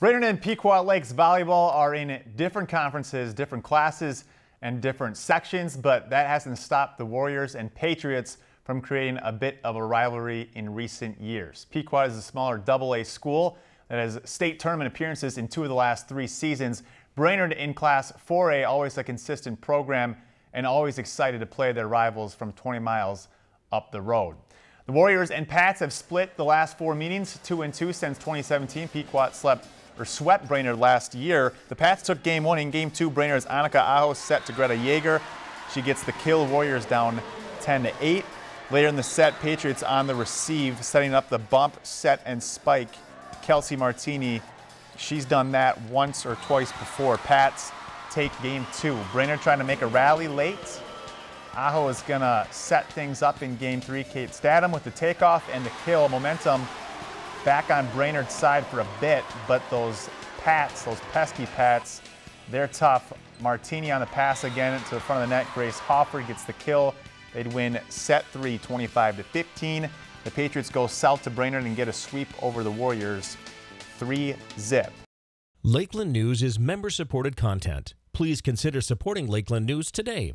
Brainerd and Pequot Lakes volleyball are in different conferences, different classes, and different sections, but that hasn't stopped the Warriors and Patriots from creating a bit of a rivalry in recent years. Pequot is a smaller double-A school that has state tournament appearances in two of the last three seasons. Brainerd in Class 4A, always a consistent program and always excited to play their rivals from 20 miles up the road. The Warriors and Pats have split the last four meetings, 2-2 since 2017. Pequot swept Brainerd last year. The Pats took game one. In game two, Brainerd's Annika Aho set to Greta Jaeger. She gets the kill. Warriors down 10-8. Later in the set, Patriots on the receive, setting up the bump, set, and spike. Kelsey Martini, she's done that once or twice before. Pats take game two. Brainerd trying to make a rally late. Aho is gonna set things up in game three. Kate Statham with the takeoff and the kill. Momentum back on Brainerd's side for a bit, but those pesky Pats, they're tough. Martini on the pass again to the front of the net. Grace Hoffer gets the kill. They'd win set three, 25-15. The Patriots go south to Brainerd and get a sweep over the Warriors, 3-0. Lakeland News is member-supported content. Please consider supporting Lakeland News today.